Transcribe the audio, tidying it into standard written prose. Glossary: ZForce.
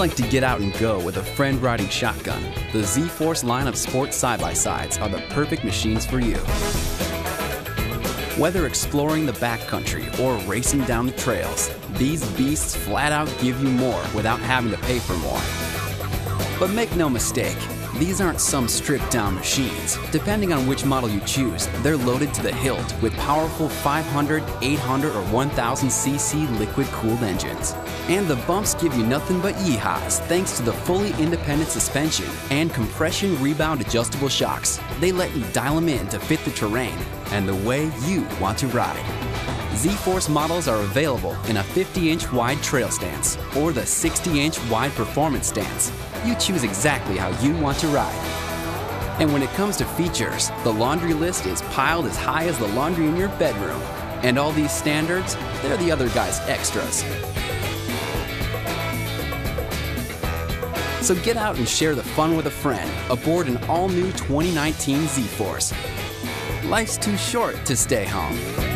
like to get out and go with a friend riding shotgun, the ZForce line of sports side-by-sides are the perfect machines for you. Whether exploring the backcountry or racing down the trails, these beasts flat out give you more without having to pay for more. But make no mistake, these aren't some stripped-down machines. Depending on which model you choose, they're loaded to the hilt with powerful 500, 800, or 1000 cc liquid-cooled engines. And the bumps give you nothing but yeehaws thanks to the fully independent suspension and compression rebound adjustable shocks. They let you dial them in to fit the terrain and the way you want to ride. ZForce models are available in a 50-inch wide trail stance or the 60-inch wide performance stance. You choose exactly how you want to ride. And when it comes to features, the laundry list is piled as high as the laundry in your bedroom. And all these standards, they're the other guy's extras. So get out and share the fun with a friend aboard an all-new 2019 ZForce. Life's too short to stay home.